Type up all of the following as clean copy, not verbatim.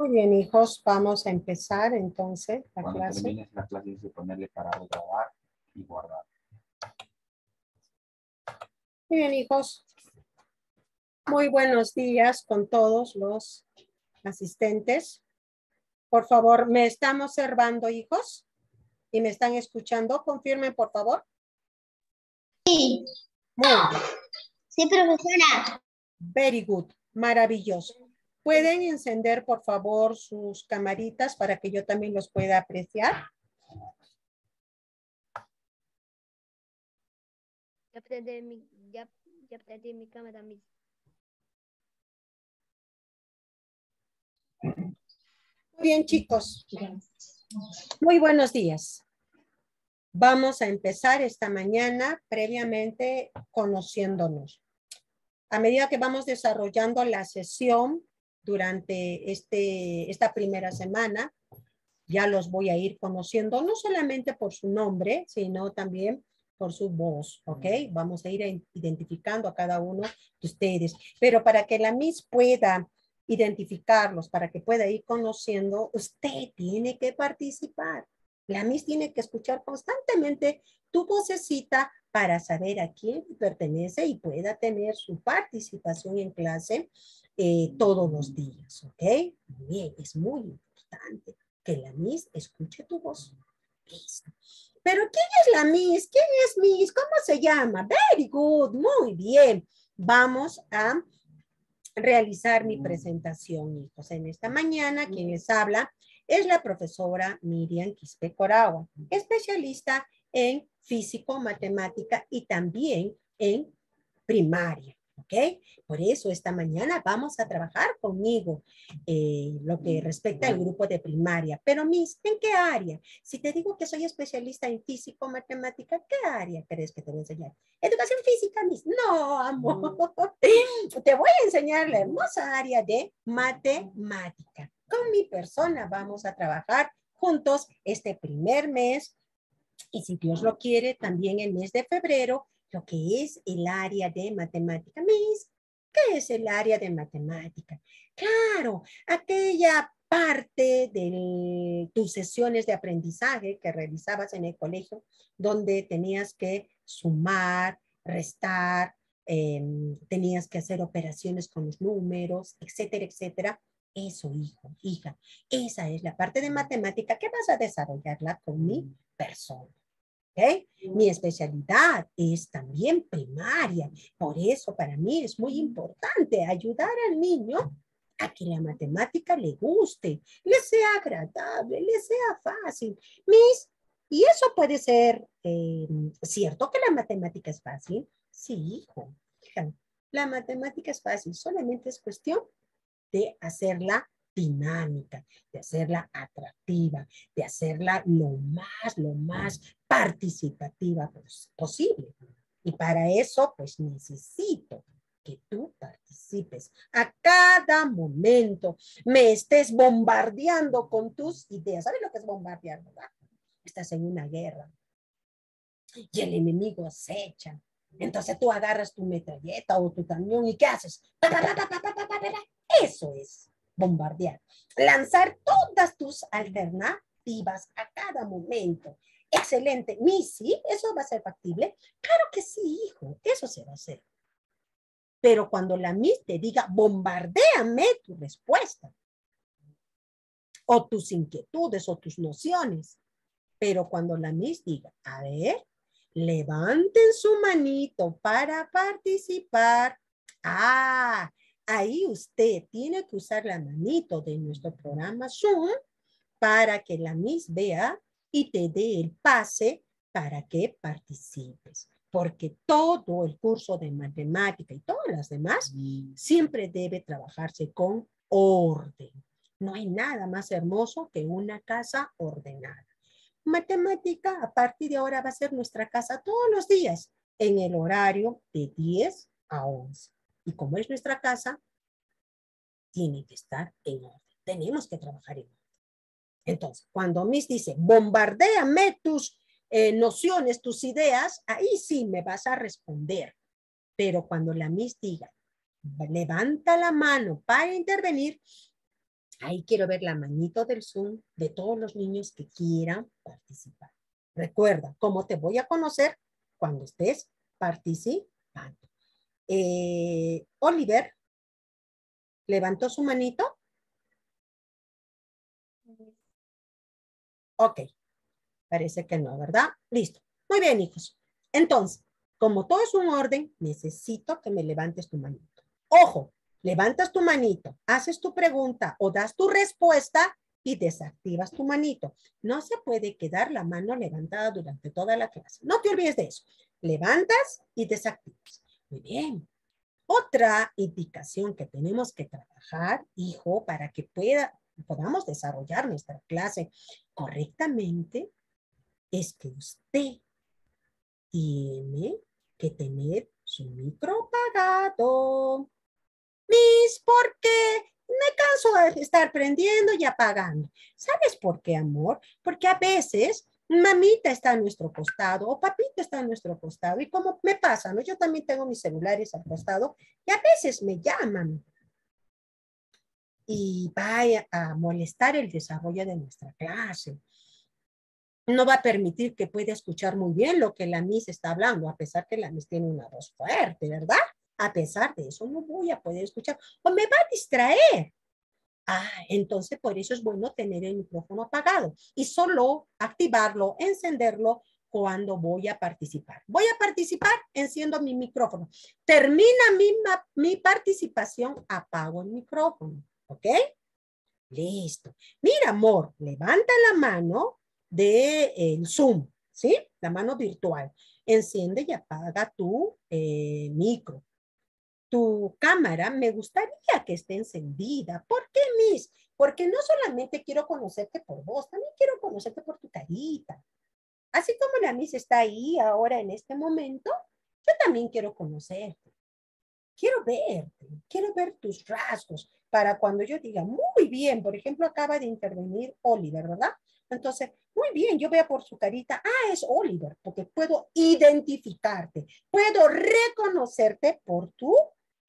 Muy bien, hijos, vamos a empezar entonces la clase. Cuando termines la clase, hay que ponerle parado, grabar y guardar. Muy bien, hijos. Muy buenos días con todos los asistentes. Por favor, ¿me están observando, hijos? ¿Y me están escuchando? Confirmen, por favor. Sí. Muy bien. Sí, profesora. Very good. Maravilloso. ¿Pueden encender, por favor, sus camaritas para que yo también los pueda apreciar? Ya prendí mi cámara. Muy bien, chicos. Muy buenos días. Vamos a empezar esta mañana previamente conociéndonos. A medida que vamos desarrollando la sesión durante esta primera semana, ya los voy a ir conociendo, no solamente por su nombre, sino también por su voz, ¿ok? Vamos a ir identificando a cada uno de ustedes. Pero para que la Miss pueda identificarlos, para que pueda ir conociendo, usted tiene que participar. La Miss tiene que escuchar constantemente tu vocecita para saber a quién pertenece y pueda tener su participación en clase todos los días, ¿ok? Bien, es muy importante que la Miss escuche tu voz. Listo. ¿Pero quién es la Miss? ¿Quién es Miss? ¿Cómo se llama? Very good, muy bien. Vamos a realizar mi presentación, hijos. En esta mañana, quien les habla es la profesora Miriam Quispe Coragua, especialista en físico, matemática y también en primaria, ¿ok? Por eso esta mañana vamos a trabajar conmigo lo que respecta al grupo de primaria. Pero Miss, ¿en qué área? Si te digo que soy especialista en físico, matemática, ¿qué área crees que te voy a enseñar? Educación física, Miss. No, amor. Te voy a enseñar la hermosa área de matemática. Con mi persona vamos a trabajar juntos este primer mes y si Dios lo quiere, también el mes de febrero, lo que es el área de matemática. Miss, ¿qué es el área de matemática? Claro, aquella parte de tus sesiones de aprendizaje que realizabas en el colegio, donde tenías que sumar, restar, tenías que hacer operaciones con los números, etcétera, etcétera. Eso, hijo, hija, esa es la parte de matemática que vas a desarrollarla con mi persona, ¿ok? Mi especialidad es también primaria, por eso para mí es muy importante ayudar al niño a que la matemática le guste, le sea agradable, le sea fácil. Miss, ¿y eso puede ser cierto que la matemática es fácil? Sí, hijo, hija, la matemática es fácil, solamente es cuestión de hacerla dinámica, de hacerla atractiva, de hacerla lo más participativa posible. Y para eso, pues necesito que tú participes a cada momento. Me estés bombardeando con tus ideas. ¿Sabes lo que es bombardear, verdad? Estás en una guerra y el enemigo acecha. Entonces tú agarras tu metralleta o tu camión y ¿qué haces? Eso es bombardear. Lanzar todas tus alternativas a cada momento. Excelente. ¿Sí? ¿Eso va a ser factible? Claro que sí, hijo. Eso se va a hacer. Pero cuando la Miss te diga, bombardéame tu respuesta. O tus inquietudes o tus nociones. Pero cuando la Miss diga, a ver, levanten su manito para participar. Ah, ahí usted tiene que usar la manito de nuestro programa Zoom para que la Miss vea y te dé el pase para que participes. Porque todo el curso de matemática y todas las demás siempre debe trabajarse con orden. No hay nada más hermoso que una casa ordenada. Matemática a partir de ahora va a ser nuestra casa todos los días en el horario de 10 a 11. Y como es nuestra casa, tiene que estar en orden. Tenemos que trabajar en orden. Entonces, cuando Miss dice, bombardéame tus nociones, tus ideas, ahí sí me vas a responder. Pero cuando la Miss diga, levanta la mano para intervenir, Ahí quiero ver la manito del Zoom de todos los niños que quieran participar. Recuerda, ¿cómo te voy a conocer? Cuando estés participando. Oliver, ¿levantó su manito? Ok, parece que no, ¿verdad? Listo. Muy bien, hijos. Entonces, como todo es un orden, necesito que me levantes tu manito. Ojo, levantas tu manito, haces tu pregunta o das tu respuesta y desactivas tu manito. No se puede quedar la mano levantada durante toda la clase. No te olvides de eso. Levantas y desactivas. Muy bien. Otra indicación que tenemos que trabajar, hijo, para que podamos desarrollar nuestra clase correctamente, es que usted tiene que tener su micro apagado. Miss, ¿por qué? Me canso de estar prendiendo y apagando. ¿Sabes por qué, amor? Porque a veces mamita está a nuestro costado o papita está a nuestro costado. Y como me pasa, ¿no? Yo también tengo mis celulares al costado y a veces me llaman. Y va a molestar el desarrollo de nuestra clase. No va a permitir que pueda escuchar muy bien lo que la Miss está hablando, a pesar que la Miss tiene una voz fuerte, ¿verdad? A pesar de eso, no voy a poder escuchar o me va a distraer. Ah, entonces por eso es bueno tener el micrófono apagado y solo activarlo, encenderlo cuando voy a participar. Voy a participar, enciendo mi micrófono. Termina mi participación, apago el micrófono. ¿Ok? Listo. Mira, amor, levanta la mano del Zoom, ¿sí? La mano virtual. Enciende y apaga tu micro. Tu cámara me gustaría que esté encendida. ¿Por qué, Miss? Porque no solamente quiero conocerte por vos, también quiero conocerte por tu carita. Así como la Miss está ahí ahora en este momento, yo también quiero conocerte. Quiero verte, quiero ver tus rasgos para cuando yo diga, muy bien, por ejemplo, acaba de intervenir Oliver, ¿verdad? Entonces, muy bien, yo veo por su carita, ah, es Oliver, porque puedo identificarte, puedo reconocerte por tu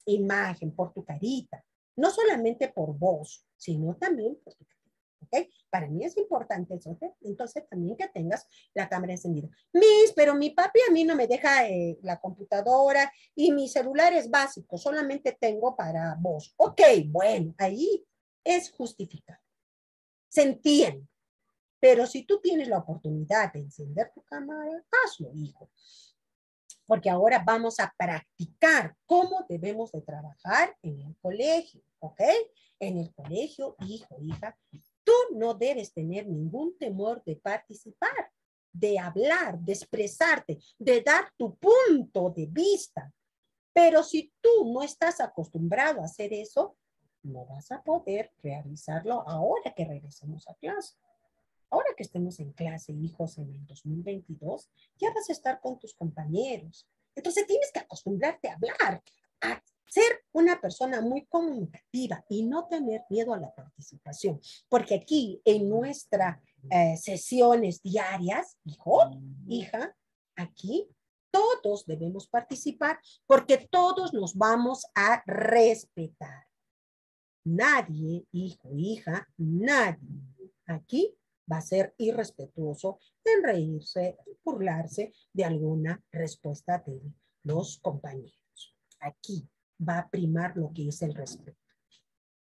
imagen, por tu carita, no solamente por voz, sino también por tu carita, ¿ok? Para mí es importante eso, ¿ok? Entonces también que tengas la cámara encendida. Miss, pero mi papi a mí no me deja la computadora y mi celular es básico, solamente tengo para voz. Ok, bueno, ahí es justificado. Se entiende. Pero si tú tienes la oportunidad de encender tu cámara, hazlo, hijo. Porque ahora vamos a practicar cómo debemos de trabajar en el colegio, ¿ok? En el colegio, hijo, hija, tú no debes tener ningún temor de participar, de hablar, de expresarte, de dar tu punto de vista. Pero si tú no estás acostumbrado a hacer eso, no vas a poder realizarlo ahora que regresemos a clase. Ahora que estemos en clase, hijos, en el 2022, ya vas a estar con tus compañeros. Entonces tienes que acostumbrarte a hablar, a ser una persona muy comunicativa y no tener miedo a la participación. Porque aquí, en nuestras sesiones diarias, hijo, hija, aquí todos debemos participar porque todos nos vamos a respetar. Nadie, hijo, hija, nadie aquí va a ser irrespetuoso en reírse, burlarse de alguna respuesta de los compañeros. Aquí va a primar lo que es el respeto.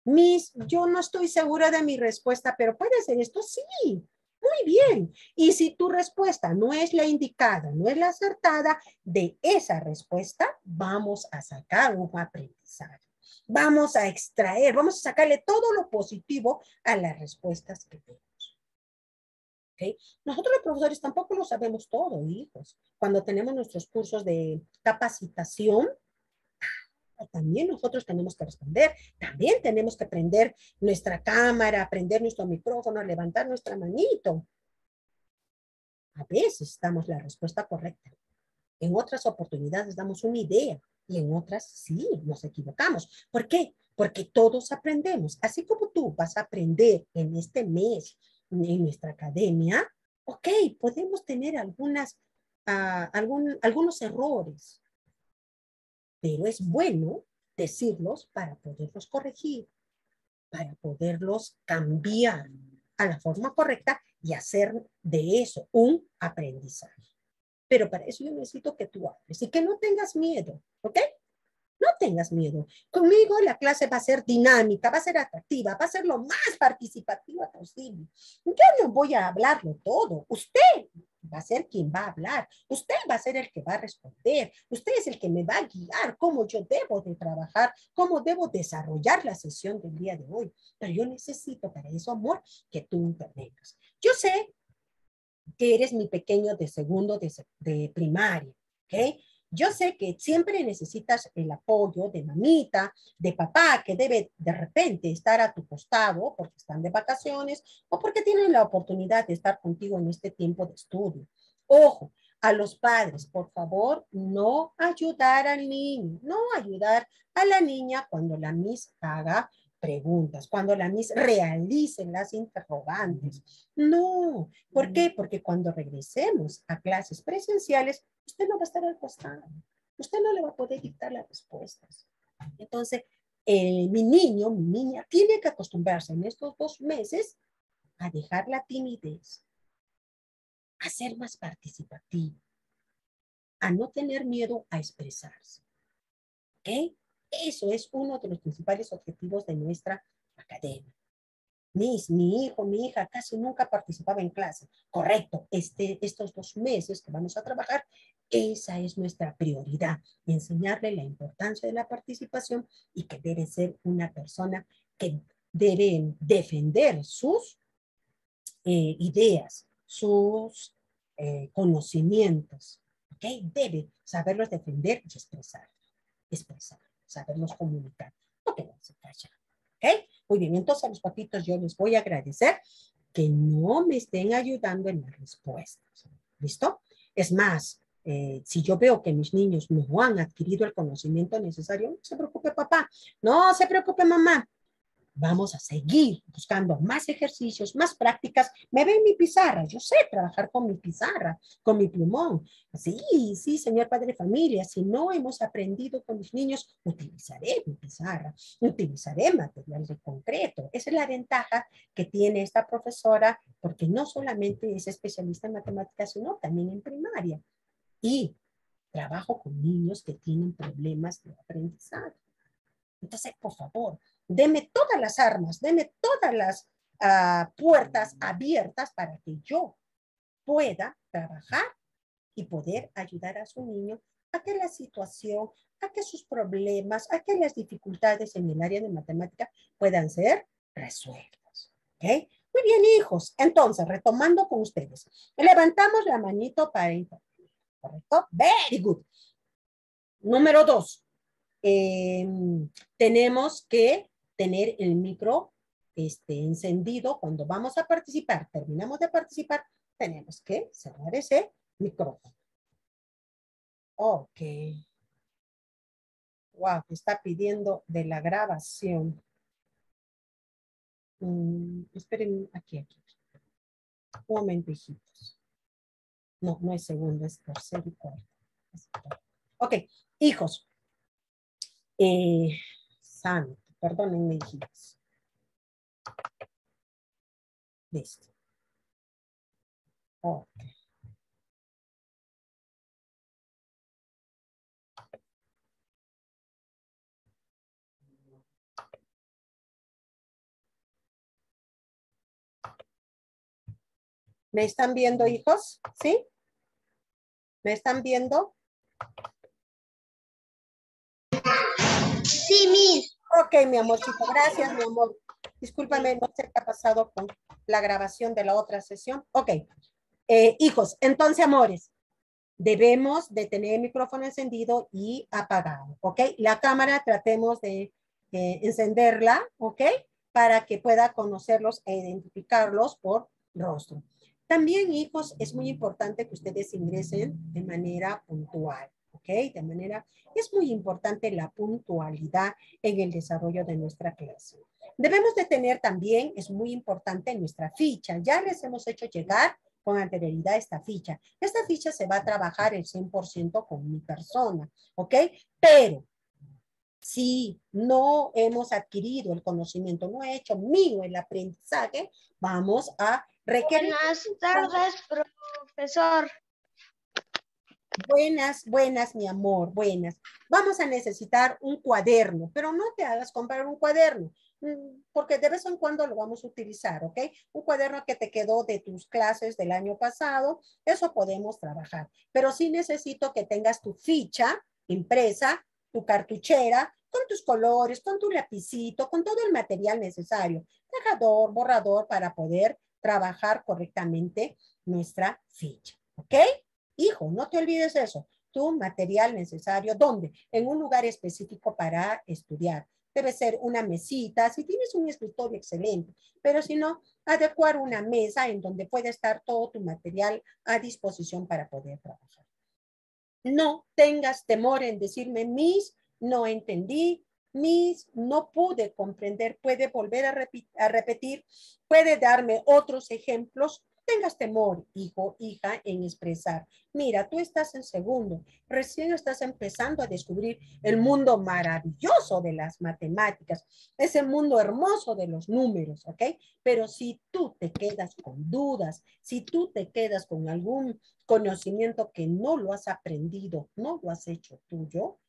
Miss, yo no estoy segura de mi respuesta, pero puede ser esto, sí. Muy bien. Y si tu respuesta no es la indicada, no es la acertada, de esa respuesta vamos a sacar un aprendizaje. Vamos a extraer, vamos a sacarle todo lo positivo a las respuestas que tenemos. ¿Okay? Nosotros los profesores tampoco lo sabemos todo, hijos. Cuando tenemos nuestros cursos de capacitación, también nosotros tenemos que responder, también tenemos que prender nuestra cámara, prender nuestro micrófono, levantar nuestra manito. A veces damos la respuesta correcta. En otras oportunidades damos una idea y en otras sí nos equivocamos. ¿Por qué? Porque todos aprendemos. Así como tú vas a aprender en este mes, en nuestra academia, ok, podemos tener algunos errores, pero es bueno decirlos para poderlos corregir. para poderlos cambiar a la forma correcta y hacer de eso un aprendizaje. Pero para eso yo necesito que tú hables y que no tengas miedo, ¿ok? No tengas miedo. Conmigo la clase va a ser dinámica, va a ser atractiva, va a ser lo más participativa posible. Yo no voy a hablarlo todo. Usted va a ser quien va a hablar. Usted va a ser el que va a responder. Usted es el que me va a guiar cómo yo debo de trabajar, cómo debo desarrollar la sesión del día de hoy. Pero yo necesito para eso, amor, que tú intervengas. Yo sé que eres mi pequeño de segundo de primaria, ¿ok? Yo sé que siempre necesitas el apoyo de mamita, de papá, que debe de repente estar a tu costado porque están de vacaciones o porque tienen la oportunidad de estar contigo en este tiempo de estudio. Ojo, a los padres, por favor, no ayudar al niño, no ayudar a la niña cuando la Miss haga preguntas, cuando la Miss realice las interrogantes. No, ¿por qué? Porque cuando regresemos a clases presenciales, usted no va a estar al costado. Usted no le va a poder dictar las respuestas. Entonces, mi niño, mi niña, tiene que acostumbrarse en estos 2 meses a dejar la timidez, a ser más participativo, a no tener miedo a expresarse. ¿Ok? Eso es uno de los principales objetivos de nuestra academia. Miss, mi hijo, mi hija casi nunca participaba en clase. Correcto, estos 2 meses que vamos a trabajar, esa es nuestra prioridad, enseñarle la importancia de la participación y que debe ser una persona que debe defender sus ideas, sus conocimientos, ¿okay? Debe saberlos defender y expresar, saberlos comunicar, no quedarse callado. ¿Okay? Muy bien, entonces a los papitos yo les voy a agradecer que no me estén ayudando en las respuestas. ¿Listo? Es más, si yo veo que mis niños no han adquirido el conocimiento necesario, no se preocupe papá, no se preocupe mamá. Vamos a seguir buscando más ejercicios, más prácticas. Me ven mi pizarra, yo sé trabajar con mi pizarra, con mi plumón. Sí, señor padre de familia, si no hemos aprendido con mis niños, utilizaré mi pizarra, utilizaré material de concreto. Esa es la ventaja que tiene esta profesora, porque no solamente es especialista en matemáticas, sino también en primaria. Y trabajo con niños que tienen problemas de aprendizaje. Entonces, por favor, deme todas las armas, deme todas las puertas abiertas para que yo pueda trabajar y poder ayudar a su niño a que la situación, a que sus problemas, a que las dificultades en el área de matemática puedan ser resueltas. ¿Okay? Muy bien, hijos. Entonces, retomando con ustedes. Levantamos la manito para intervenir. ¿Correcto? Very good. Número 2. Tenemos que tener el micro encendido cuando vamos a participar. Terminamos de participar, tenemos que cerrar ese micrófono. Ok. Wow, está pidiendo de la grabación. Esperen, aquí. Un momento, hijitos. No, no es segundo, es tercero y cuarto. Ok, hijos. Santo, perdónenme, hijitos. Listo. Ok. ¿Me están viendo, hijos? ¿Sí? ¿Me están viendo? Sí, Miss. Ok, mi amorcito, gracias, mi amor. Discúlpame, no sé qué ha pasado con la grabación de la otra sesión. Ok, hijos, entonces, amores, debemos de tener el micrófono encendido y apagado, ¿ok? La cámara tratemos de encenderla, ¿ok? Para que pueda conocerlos e identificarlos por rostro. También, hijos, es muy importante que ustedes ingresen de manera puntual. ¿Ok? De manera, es muy importante la puntualidad en el desarrollo de nuestra clase. Debemos de tener también, es muy importante, nuestra ficha. Ya les hemos hecho llegar con anterioridad esta ficha. Esta ficha se va a trabajar el 100% con mi persona, ¿ok? Pero Si no hemos adquirido el conocimiento, no he hecho mío el aprendizaje, vamos a requerir... Buenas tardes, profesor. Buenas, buenas, mi amor, buenas. Vamos a necesitar un cuaderno, pero no te hagas comprar un cuaderno, porque de vez en cuando lo vamos a utilizar, ¿ok? Un cuaderno que te quedó de tus clases del año pasado, eso podemos trabajar. Pero sí necesito que tengas tu ficha impresa, tu cartuchera, con tus colores, con tu lapicito, con todo el material necesario, marcador, borrador, para poder trabajar correctamente nuestra ficha, ¿ok? Hijo, no te olvides eso. Tu material necesario, ¿dónde? En un lugar específico para estudiar. Debe ser una mesita, si tienes un escritorio excelente, pero si no, adecuar una mesa en donde pueda estar todo tu material a disposición para poder trabajar. No tengas temor en decirme, Miss, no entendí, Miss, no pude comprender, puede volver a repetir, puede darme otros ejemplos. Tengas temor, hijo, hija, en expresar. Mira, tú estás en segundo, recién estás empezando a descubrir el mundo maravilloso de las matemáticas, ese mundo hermoso de los números, ¿ok? Pero si tú te quedas con dudas, si tú te quedas con algún conocimiento que no lo has aprendido, no lo has hecho tuyo,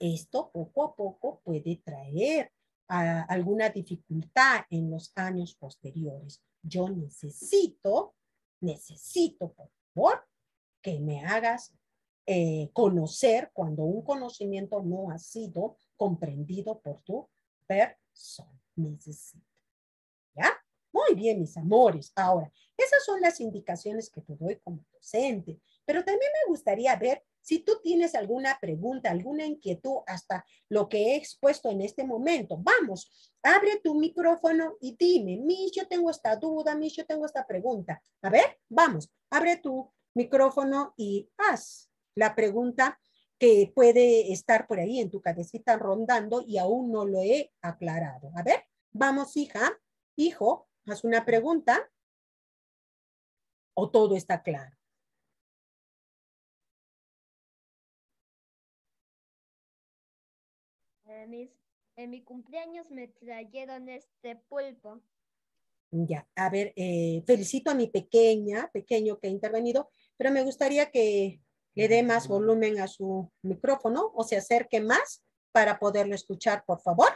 esto poco a poco puede traer alguna dificultad en los años posteriores. Yo necesito, por favor, que me hagas conocer cuando un conocimiento no ha sido comprendido por tu persona. Necesito. ¿Ya? Muy bien, mis amores. Ahora, esas son las indicaciones que te doy como docente. Pero también me gustaría ver si tú tienes alguna pregunta, alguna inquietud hasta lo que he expuesto en este momento. Vamos, abre tu micrófono y dime, Miss, yo tengo esta duda, Miss, yo tengo esta pregunta. A ver, vamos, abre tu micrófono y haz la pregunta que puede estar por ahí en tu cabecita rondando y aún no lo he aclarado. A ver, vamos, hija, hijo, haz una pregunta. ¿O todo está claro? En mi cumpleaños me trajeron este pulpo. Ya, a ver, felicito a mi pequeño que ha intervenido, pero me gustaría que le dé más volumen a su micrófono o se acerque más para poderlo escuchar, por favor.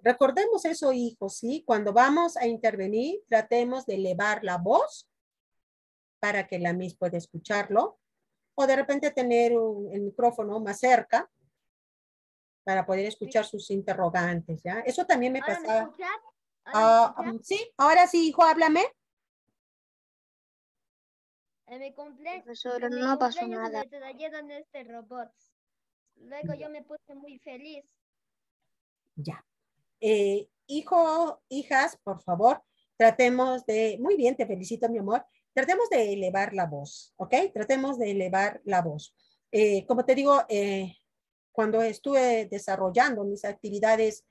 Recordemos eso, hijos, ¿sí? Cuando vamos a intervenir, tratemos de elevar la voz para que la Miss pueda escucharlo. O de repente tener el micrófono más cerca para poder escuchar sus interrogantes, ¿ya? Eso también me pasaba. Sí, ahora sí, hijo, háblame. Profesora, no pasó nada. Me trajeron este robot. Luego yo me puse muy feliz. Ya. Hijo, hijas, por favor, tratemos de... Muy bien, te felicito, mi amor. Tratemos de elevar la voz, ¿ok? Tratemos de elevar la voz. Como te digo, cuando estuve desarrollando mis actividades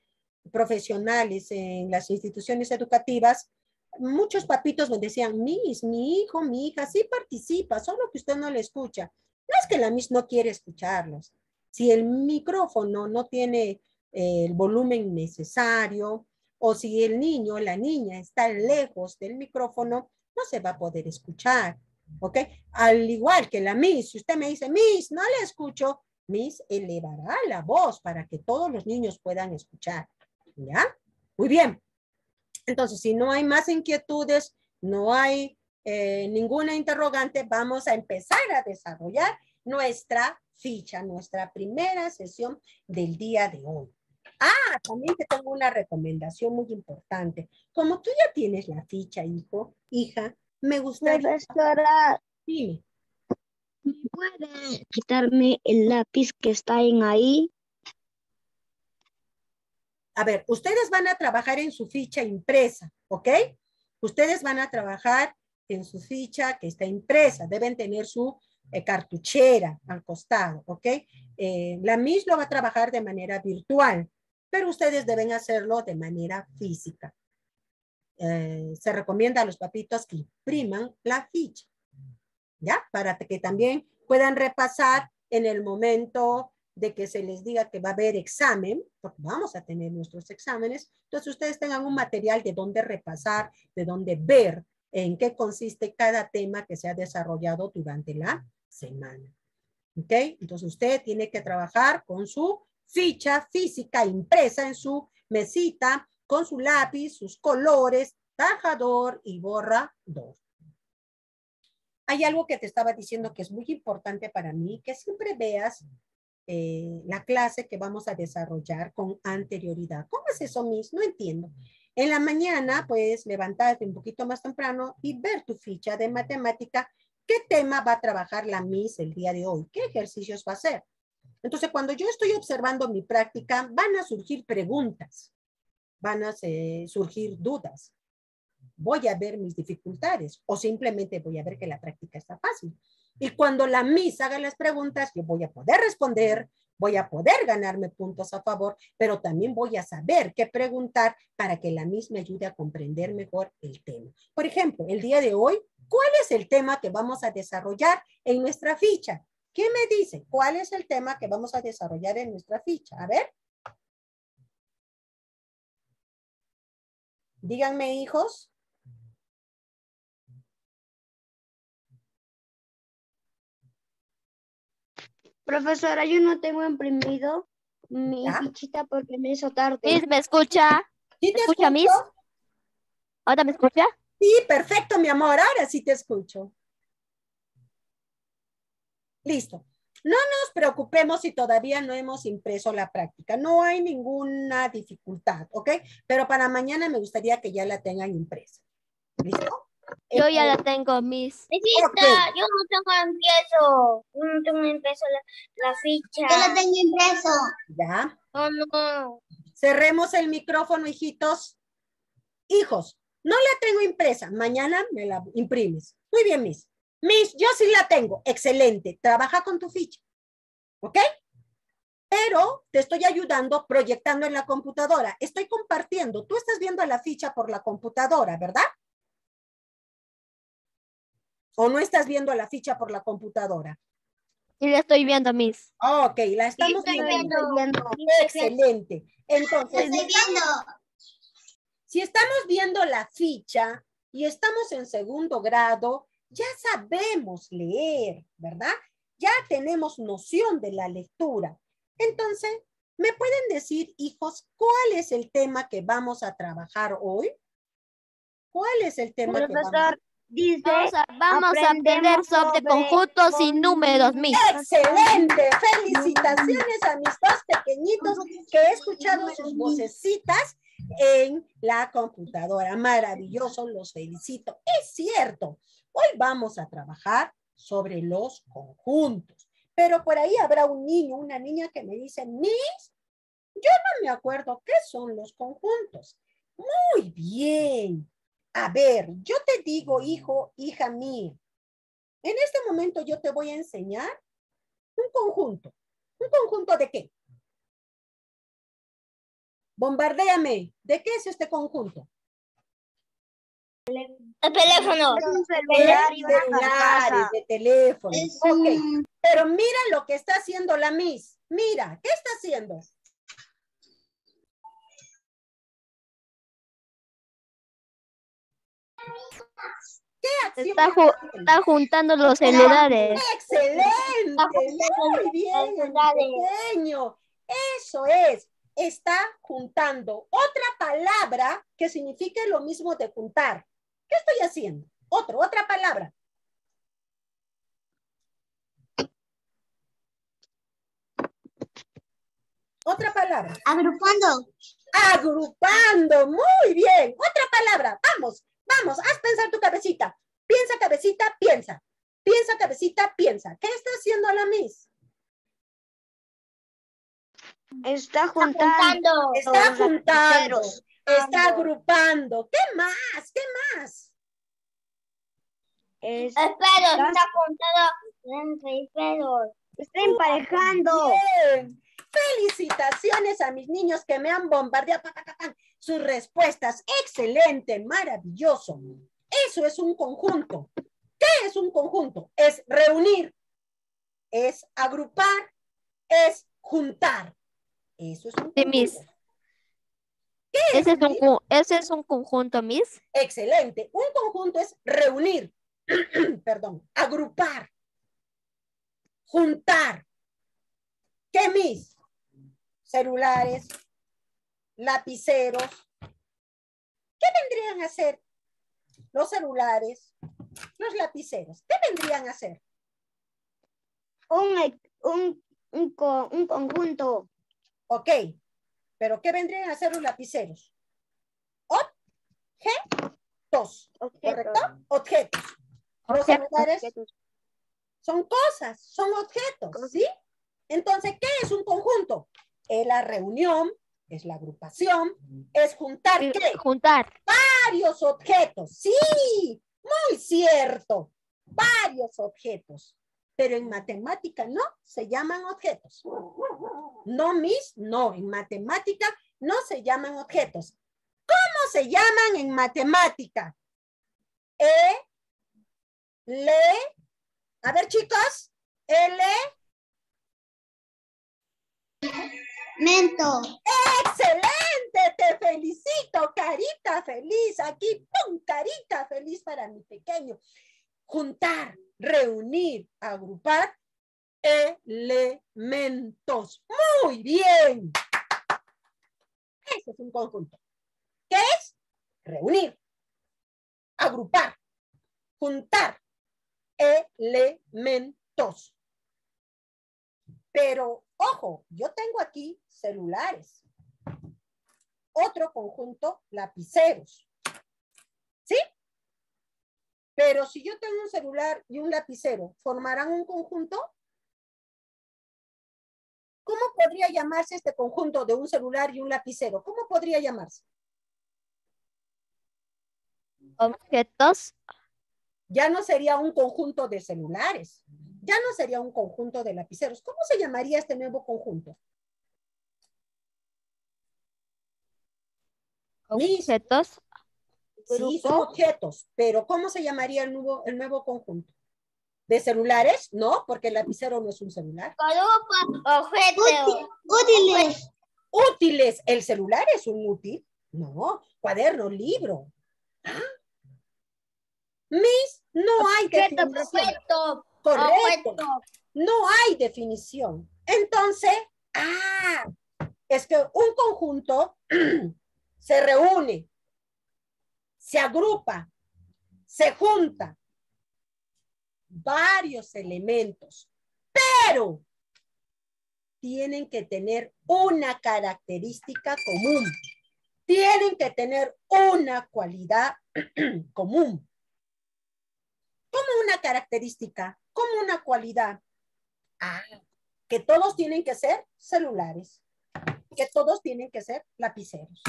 profesionales en las instituciones educativas, muchos papitos me decían, Miss, mi hijo, mi hija, sí participa, solo que usted no le escucha. No es que la Miss no quiere escucharlos. Si el micrófono no tiene el volumen necesario o si el niño o la niña está lejos del micrófono, no se va a poder escuchar, ¿ok? Al igual que la Miss, si usted me dice, Miss, no la escucho, Miss elevará la voz para que todos los niños puedan escuchar, ¿ya? Muy bien. Entonces, si no hay más inquietudes, no hay ninguna interrogante, vamos a empezar a desarrollar nuestra ficha, nuestra primera sesión del día de hoy. Ah, también te tengo una recomendación muy importante. Como tú ya tienes la ficha, hijo, hija, me gustaría... Profesora, dime. ¿Me puede quitarme el lápiz que está en ahí? A ver, ustedes van a trabajar en su ficha impresa, ¿ok? Ustedes van a trabajar en su ficha que está impresa. Deben tener su... cartuchera al costado, ¿ok? La Miss lo va a trabajar de manera virtual, pero ustedes deben hacerlo de manera física. Se recomienda a los papitos que impriman la ficha, ¿ya? Para que también puedan repasar en el momento de que se les diga que va a haber examen, porque vamos a tener nuestros exámenes, entonces ustedes tengan un material de dónde repasar, de dónde ver en qué consiste cada tema que se ha desarrollado durante la semana. ¿Ok? Entonces usted tiene que trabajar con su ficha física impresa en su mesita, con su lápiz, sus colores, tajador y borrador. Hay algo que te estaba diciendo que es muy importante para mí, que siempre veas la clase que vamos a desarrollar con anterioridad. ¿Cómo es eso, Miss? No entiendo. En la mañana puedes levantarte un poquito más temprano y ver tu ficha de matemática. ¿Qué tema va a trabajar la Miss el día de hoy? ¿Qué ejercicios va a hacer? Entonces, cuando yo estoy observando mi práctica, van a surgir preguntas, van a surgir dudas. Voy a ver mis dificultades o simplemente voy a ver que la práctica está fácil. Y cuando la Miss haga las preguntas, yo voy a poder responder, voy a poder ganarme puntos a favor, pero también voy a saber qué preguntar para que la Miss me ayude a comprender mejor el tema. Por ejemplo, el día de hoy, ¿cuál es el tema que vamos a desarrollar en nuestra ficha? ¿Quién me dice cuál es el tema que vamos a desarrollar en nuestra ficha? A ver. Díganme, hijos. Profesora, yo no tengo imprimido mi fichita porque me hizo tarde. Miss, ¿me escucha? ¿Sí te escucha, Miss? ¿Ahora me escucha? Sí, perfecto, mi amor. Ahora sí te escucho. Listo. No nos preocupemos si todavía no hemos impreso la práctica. No hay ninguna dificultad, ¿ok? Pero para mañana me gustaría que ya la tengan impresa. ¿Listo? Yo ya la tengo, Miss. Okay. Yo no tengo impreso. Yo no tengo impreso la ficha. Yo la tengo impreso. ¿Ya? Oh, no. Cerremos el micrófono, hijitos. Hijos, no la tengo impresa. Mañana me la imprimes. Muy bien, Miss. Miss, yo sí la tengo. Excelente. Trabaja con tu ficha. ¿Ok? Pero te estoy ayudando proyectando en la computadora. Estoy compartiendo. Tú estás viendo la ficha por la computadora, ¿verdad? ¿O no estás viendo la ficha por la computadora? Sí, la estoy viendo, Miss. Ok, la estamos viendo. Excelente. Entonces, si estamos viendo la ficha y estamos en segundo grado, ya sabemos leer, ¿verdad? Ya tenemos noción de la lectura. Entonces, ¿me pueden decir, hijos, cuál es el tema que vamos a trabajar hoy? ¿Cuál es el tema que vamos a trabajar? Dice, vamos a aprender sobre conjuntos y números, Miss. ¡Excelente! Felicitaciones a mis dos pequeñitos que he escuchado sus vocecitas en la computadora. Maravilloso, los felicito. Es cierto, hoy vamos a trabajar sobre los conjuntos. Pero por ahí habrá un niño, una niña que me dice, Miss, yo no me acuerdo qué son los conjuntos. Muy bien. A ver, yo te digo, hijo, hija mía, en este momento yo te voy a enseñar un conjunto. ¿Un conjunto de qué? Bombardéame. ¿De qué es este conjunto? El teléfono. Celulares, de teléfono. Okay. Pero mira lo que está haciendo la Miss. Mira, ¿qué está haciendo? ¿Qué está juntando los celulares? ¡Excelente! Muy bien, pequeño. Eso es. Está juntando. Otra palabra que signifique lo mismo de juntar. ¿Qué estoy haciendo? Otra palabra. Otra palabra. Agrupando. Agrupando. Muy bien. Otra palabra. Vamos. Vamos, haz pensar tu cabecita. Piensa, cabecita, piensa. Piensa, cabecita, piensa. ¿Qué está haciendo la Miss? Está juntando. Está juntando. Está agrupando. ¿Qué más? ¿Qué más? Está juntando entre pelos. Está emparejando. Bien. Felicitaciones a mis niños que me han bombardeado. Sus respuestas, excelente, maravilloso. Eso es un conjunto. ¿Qué es un conjunto? Es reunir es agrupar, es juntar. Eso es un conjunto. Sí, Miss. ¿Qué es? Ese es un conjunto, Miss. Excelente. Un conjunto es reunir, perdón, agrupar, juntar. ¿Qué, Miss? Celulares, lapiceros. ¿Qué vendrían a hacer los celulares, los lapiceros? ¿Qué vendrían a hacer? Un conjunto. Ok, pero ¿qué vendrían a hacer los lapiceros? Objetos, ¿correcto? Objetos. Los celulares son cosas, son objetos, ¿sí? Entonces, ¿qué es un conjunto? Es la reunión, es la agrupación, es juntar, ¿qué? Juntar. Varios objetos, sí, muy cierto, varios objetos. Pero en matemática no, se llaman objetos. No, Miss, no, en matemática no se llaman objetos. ¿Cómo se llaman en matemática? A ver, chicos, elemento. ¡Excelente! Te felicito, carita feliz. Aquí, pum, carita feliz para mi pequeño. Juntar, reunir, agrupar elementos. ¡Muy bien! Ese es un conjunto. ¿Qué es? Reunir, agrupar, juntar elementos. Pero, ojo, yo tengo aquí celulares. Otro conjunto, lapiceros. ¿Sí? Pero si yo tengo un celular y un lapicero, ¿formarán un conjunto? ¿Cómo podría llamarse este conjunto de un celular y un lapicero? ¿Cómo podría llamarse? Objetos. Ya no sería un conjunto de celulares. Ya no sería un conjunto de lapiceros. ¿Cómo se llamaría este nuevo conjunto? Objetos. Sí, son objetos, pero ¿cómo se llamaría el nuevo conjunto? ¿De celulares? No, porque el lapicero no es un celular. Objetos. Útiles. Útiles. ¿El celular es un útil? No. Cuaderno, libro. ¿Ah? Miss, no hay definición. Objeto. Correcto. Objeto. No hay definición. Entonces, es que un conjunto se reúne, se agrupa, se junta varios elementos, pero tienen que tener una característica común. Tienen que tener una cualidad común. ¿Cómo una característica? ¿Cómo una cualidad? Que todos tienen que ser celulares, que todos tienen que ser lapiceros.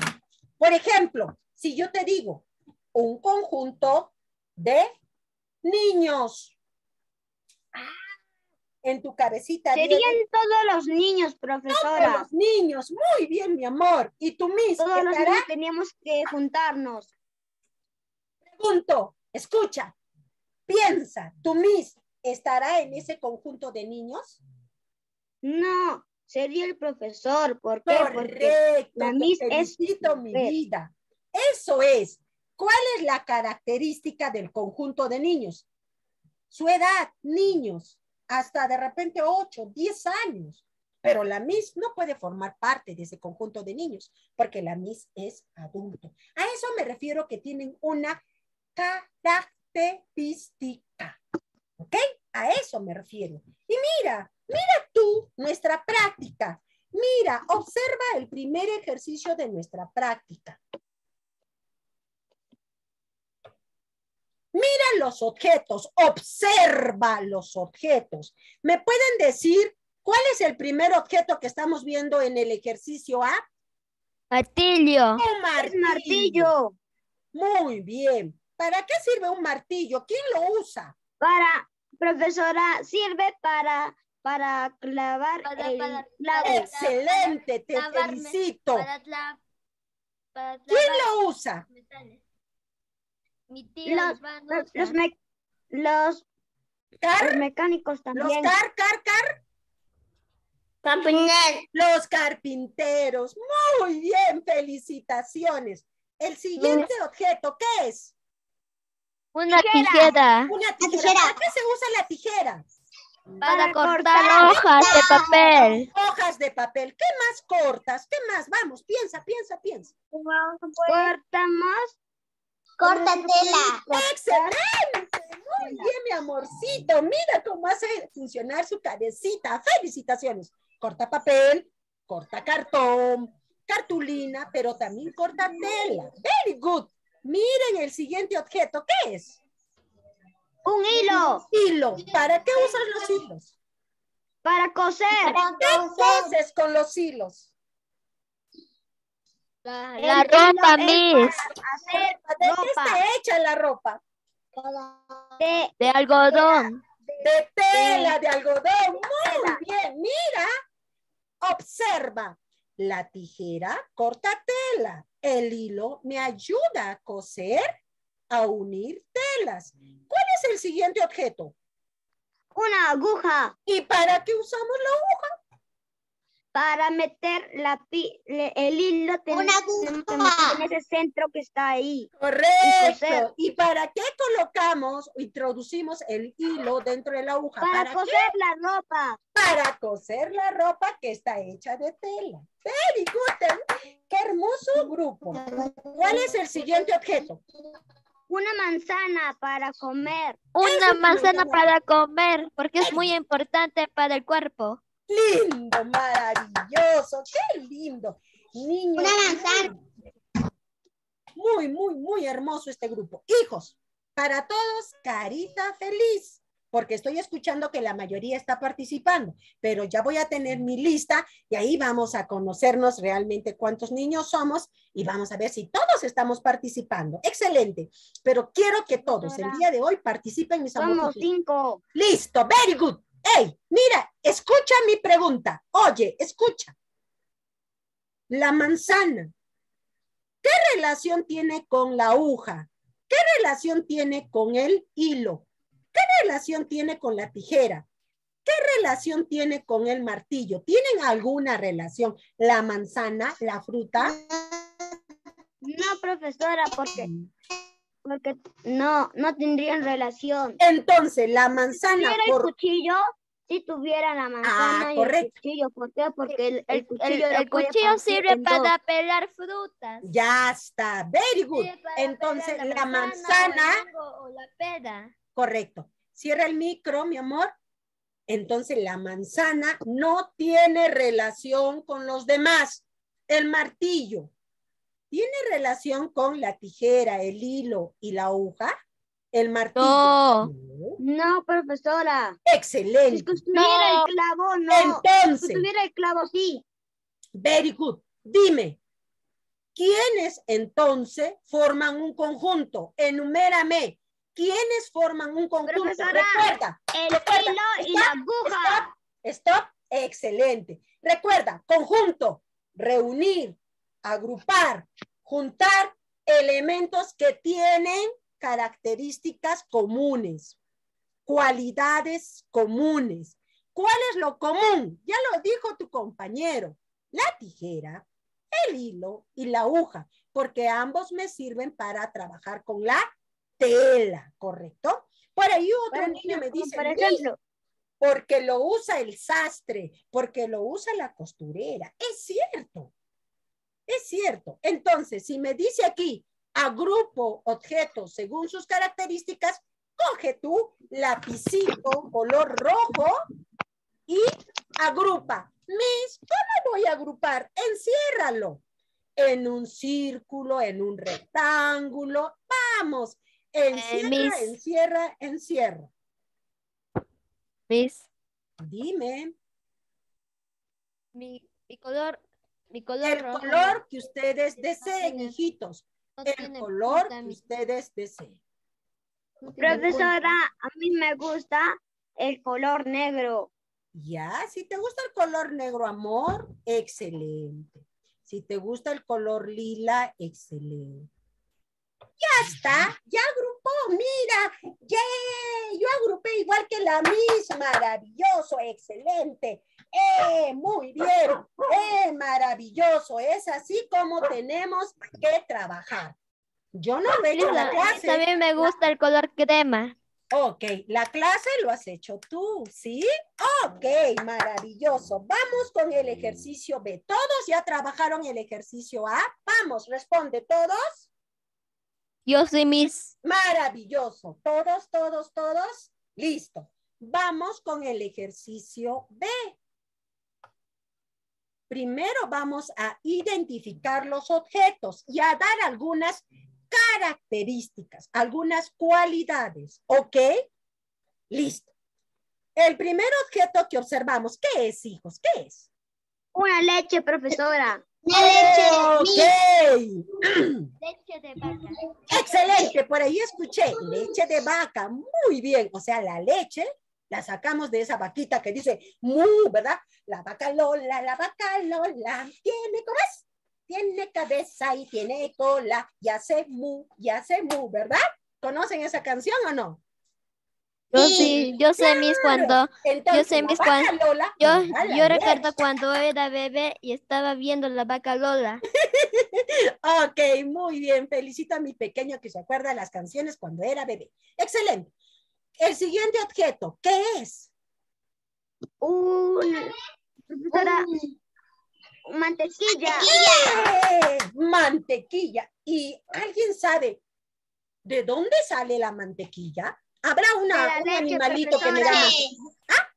Por ejemplo, si yo te digo, un conjunto de niños. En tu cabecita. Serían todos los niños, profesora. Todos los niños. Muy bien, mi amor. ¿Y tú, Miss? Todos los niños teníamos que juntarnos. Pregunto, escucha, piensa, ¿tú, Miss, estará en ese conjunto de niños? No, sería el profesor. ¿Por qué? Correcto. Porque la Miss es mi vida. Eso es. ¿Cuál es la característica del conjunto de niños? Su edad, niños, hasta de repente 8, 10 años. Pero la Miss no puede formar parte de ese conjunto de niños, porque la Miss es adulto. A eso me refiero que tienen una característica. ¿Ok? A eso me refiero. Y mira tú nuestra práctica. Mira, observa el primer ejercicio de nuestra práctica. Mira los objetos, observa los objetos. ¿Me pueden decir cuál es el primer objeto que estamos viendo en el ejercicio A? Martillo. Un martillo. Martillo. Muy bien. ¿Para qué sirve un martillo? ¿Quién lo usa? Para, profesora, sirve para clavar el clavo. Excelente, te felicito. Para clavar. ¿Quién lo usa? Mi tía, los Los mecánicos también. Los carpinteros. Los carpinteros. Muy bien, felicitaciones. El siguiente objeto, ¿qué es? Una tijera. Una tijera. ¿Para qué se usa la tijera? Para cortar hojas de papel. Hojas de papel. ¿Qué más cortas? ¿Qué más? Vamos, piensa, piensa, piensa. Cortamos. Corta tela. ¡Excelente! Muy bien, mi amorcito. Mira cómo hace funcionar su cabecita. ¡Felicitaciones! Corta papel, corta cartón, cartulina, pero también corta tela. ¡Very good! Miren el siguiente objeto. ¿Qué es? Un hilo. Hilo. ¿Para qué usas los hilos? Para coser. ¿Qué coses con los hilos? La ropa, Miss. ¿De qué está hecha la ropa? De algodón. De tela de algodón. Muy bien. Mira. Observa. La tijera corta tela. El hilo me ayuda a coser, a unir telas. ¿Cuál es el siguiente objeto? Una aguja. ¿Y para qué usamos la aguja? Para meter el hilo en ese centro que está ahí. Correcto. ¿Y para qué colocamos, introducimos el hilo dentro de la aguja? Para coser la ropa. Para coser la ropa que está hecha de tela. Very good. ¡Qué hermoso grupo! ¿Cuál es el siguiente objeto? Una manzana para comer. Una manzana para comer, porque es muy importante para el cuerpo. ¡Lindo, maravilloso! ¡Qué lindo! Niños, una manzana. Muy, muy, muy hermoso este grupo. Hijos, para todos, carita feliz. Porque estoy escuchando que la mayoría está participando, pero ya voy a tener mi lista y ahí vamos a conocernos realmente cuántos niños somos y vamos a ver si todos estamos participando. ¡Excelente! Pero quiero que todos el día de hoy participen, mis amores. Somos 5. ¡Listo! ¡Very good! ¡Ey! Mira, escucha mi pregunta. Oye, escucha. La manzana, ¿qué relación tiene con la aguja? ¿Qué relación tiene con el hilo? ¿Qué relación tiene con la tijera? ¿Qué relación tiene con el martillo? ¿Tienen alguna relación? ¿La manzana, la fruta? No, profesora, porque no tendrían relación. Entonces, la manzana... Si tuviera el cuchillo, si tuviera la manzana y correcto. El cuchillo. ¿Por qué? Porque el cuchillo sirve para pelar frutas. Ya está, very good. Entonces, la manzana... O la pera. Correcto. Cierra el micro, mi amor. Entonces, la manzana no tiene relación con los demás. El martillo tiene relación con la tijera, el hilo y la aguja. El martillo. No, profesora. Excelente. Si tuviera el clavo, no. Entonces. Si tuviera el clavo, sí. Very good. Dime, ¿quiénes entonces forman un conjunto? Enumérame. ¿Quiénes forman un conjunto? Profesora, recuerda. El hilo y la aguja. Stop, stop. Excelente. Recuerda, conjunto, reunir, agrupar, juntar elementos que tienen características comunes, cualidades comunes. ¿Cuál es lo común? Ya lo dijo tu compañero. La tijera, el hilo y la aguja, porque ambos me sirven para trabajar con la tela, ¿correcto? Por ahí otro niño me dice, por ejemplo, porque lo usa el sastre, porque lo usa la costurera. Es cierto, es cierto. Entonces, si me dice aquí, agrupo objetos según sus características, coge tu lapicito color rojo y agrupa. Miss, ¿cómo voy a agrupar? Enciérralo en un círculo, en un rectángulo. Vamos. Encierra, encierra, encierra. Miss. Dime. Mi color el rojo. Color que ustedes deseen, no, hijitos. No, el color que ustedes deseen. No, profesora, a mí me gusta el color negro. Ya, si te gusta el color negro, amor, excelente. Si te gusta el color lila, excelente. Ya está, ya agrupó, mira, yeah, yo agrupé igual que la misma, maravilloso, excelente, muy bien, maravilloso, es así como tenemos que trabajar. Yo no veo la clase. También me gusta el color crema. Ok, la clase lo has hecho tú, ¿sí? Ok, maravilloso. Vamos con el ejercicio B. ¿Todos ya trabajaron el ejercicio A? Vamos, responde, ¿todos? Yo sí, Miss. Maravilloso. ¿Todos? Listo. Vamos con el ejercicio B. Primero vamos a identificar los objetos y a dar algunas características, algunas cualidades, ¿ok? Listo. El primer objeto que observamos, ¿qué es, hijos? ¿Qué es? Una leche, profesora. Una leche. Ok. Leche de vaca. Excelente, por ahí escuché, leche de vaca, muy bien. O sea, la leche la sacamos de esa vaquita que dice, mu, ¿verdad? La vaca Lola, tiene, ¿cómo es? Tiene cabeza y tiene cola, y hace mu, ¿verdad? ¿Conocen esa canción o no? Yo sí, yo sé, claro. Mis cuando, entonces, yo sé, mis cuando, Lola, yo recuerdo cuando era bebé y estaba viendo la vaca Lola. Ok, muy bien, felicito a mi pequeño que se acuerda de las canciones cuando era bebé. Excelente. El siguiente objeto, ¿qué es? Mantequilla. ¡Eh! Mantequilla. ¿Y alguien sabe de dónde sale la mantequilla? ¿Habrá una, un animalito profesora, que me da mantequilla? ¿Ah?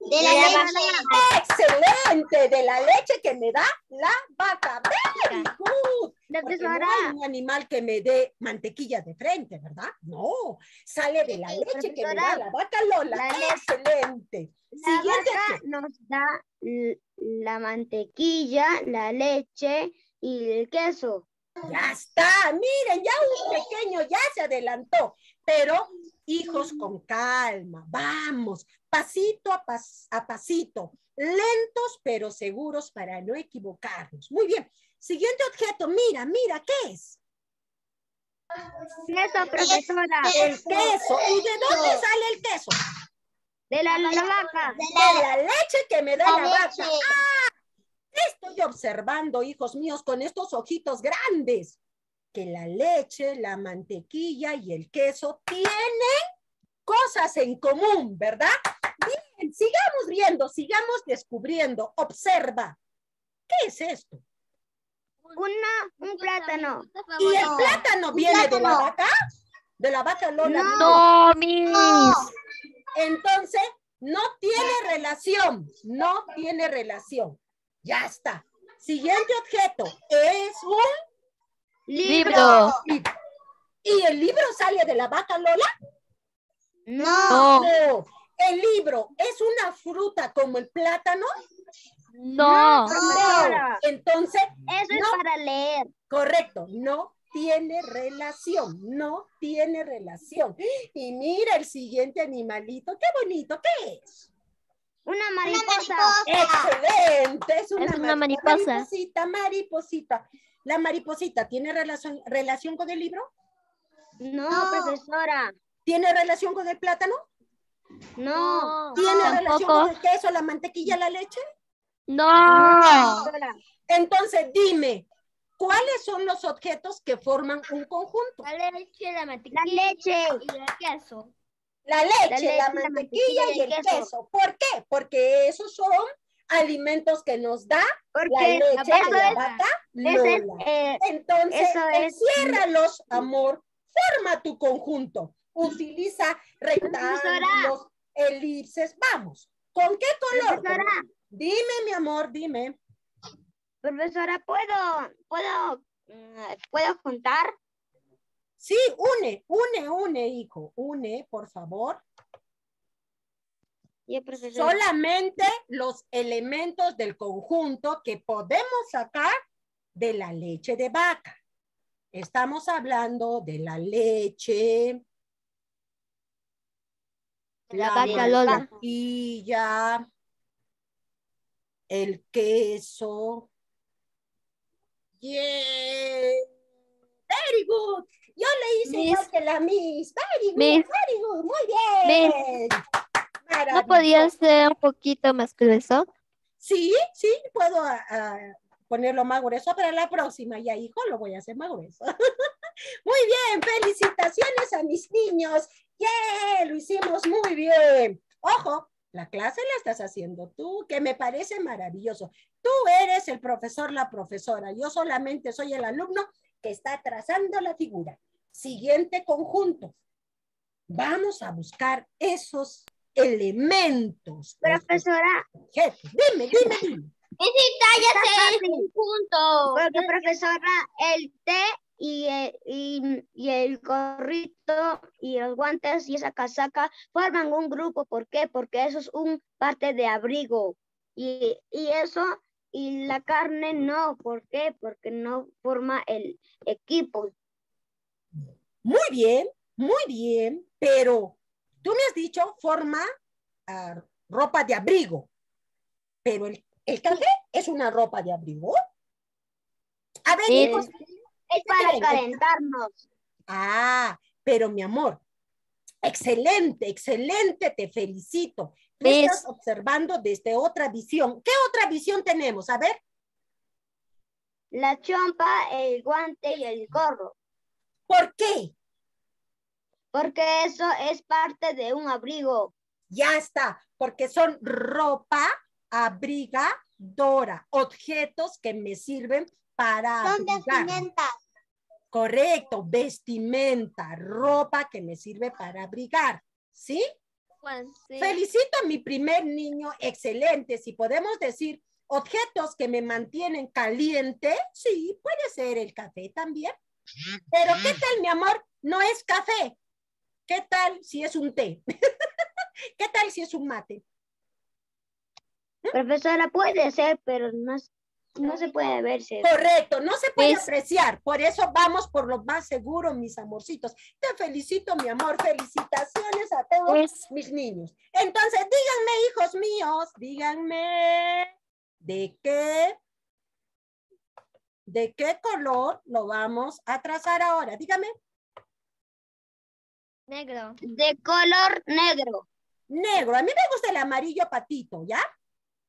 De la leche. ¡Excelente! De la leche que me da la vaca. ¡Very good! Porque no hay un animal que me dé mantequilla de frente, ¿verdad? No. Sale de la leche que me da la vaca Lola. ¡Excelente! La vaca nos da la mantequilla, la leche y el queso. Ya está, miren, ya un pequeño ya se adelantó, pero hijos con calma, vamos, pasito a pasito, lentos pero seguros para no equivocarnos. Muy bien, siguiente objeto, mira, ¿qué es? Queso, profesora. El queso, ¿y de dónde sale el queso? De la vaca. De la leche que me da la vaca. ¡Ah! Estoy observando, hijos míos, con estos ojitos grandes, que la leche, la mantequilla y el queso tienen cosas en común, ¿verdad? Bien, sigamos viendo, sigamos descubriendo. Observa. ¿Qué es esto? Un plátano. ¿Y el plátano viene de la vaca? ¿De la vaca Lola? No, mis. Entonces, no tiene relación, no tiene relación. Ya está. Siguiente objeto es un libro. ¿Y el libro sale de la vaca Lola? No. ¿El libro es una fruta como el plátano? No. Entonces, eso es para leer. Correcto, no tiene relación, no tiene relación. Y mira el siguiente animalito, qué bonito, ¿qué es? Una mariposa. Excelente. Es una mariposa. Mariposita. ¿La mariposita tiene relación con el libro? No, profesora. ¿Tiene relación con el plátano? No. ¿Tiene relación con el queso, la mantequilla, la leche? No. Entonces, dime, ¿cuáles son los objetos que forman un conjunto? La leche, la mantequilla. La leche. Y el queso. La leche, la mantequilla y el queso. ¿Por qué? Porque esos son alimentos que nos da la leche de la vaca Lola. Entonces, enciérralos, amor. Forma tu conjunto. Utiliza rectángulos, elipses. Vamos. ¿Con qué color? Profesora, dime, mi amor, dime. Profesora, ¿puedo juntar? Sí, une, hijo. Une, por favor. Sí, profesor. Solamente los elementos del conjunto que podemos sacar de la leche de vaca. Estamos hablando de la leche. La vaca Lola. La mantequilla. El queso. Yeah. very good. Yo le hice igual que la Miss. Very good, muy bien. ¿No podía ser un poquito más grueso? Sí, sí, puedo ponerlo más grueso para la próxima. Ya, hijo, lo voy a hacer más grueso. Muy bien, felicitaciones a mis niños. ¡Yeah! Lo hicimos muy bien. Ojo, la clase la estás haciendo tú, que me parece maravilloso. Tú eres el profesor, la profesora. Yo solamente soy el alumno que está trazando la figura. Siguiente conjunto. Vamos a buscar esos elementos. Profesora. Dime. Ese es un punto. Porque, profesora, el té y el gorrito y los guantes y esa casaca forman un grupo. ¿Por qué? Porque eso es un parte de abrigo. Y eso, y la carne no. ¿Por qué? Porque no forma el equipo. Muy bien, pero tú me has dicho forma ropa de abrigo, pero el café es una ropa de abrigo. A ver, hijos, es para calentarnos. Ah, pero mi amor, excelente, excelente, te felicito. Tú estás observando desde otra visión. ¿Qué otra visión tenemos? A ver. La chompa, el guante y el gorro. ¿Por qué? Porque eso es parte de un abrigo. Ya está, porque son ropa abrigadora, objetos que me sirven para son abrigar. Vestimentas. Correcto, vestimenta, ropa que me sirve para abrigar, ¿sí? Bueno, sí. Felicito a mi primer niño, excelente. Si podemos decir objetos que me mantienen caliente, sí, puede ser el café también. Pero ¿qué tal, mi amor? No es café. ¿Qué tal si es un té? ¿Qué tal si es un mate? Profesora, puede ser, pero no se puede verse. Correcto, no se puede apreciar. Por eso vamos por lo más seguro, mis amorcitos. Te felicito, mi amor. Felicitaciones a todos mis niños. Entonces, díganme, hijos míos, díganme de qué color lo vamos a trazar ahora. Dígame. Negro. De color negro. Negro. A mí me gusta el amarillo patito, ¿ya?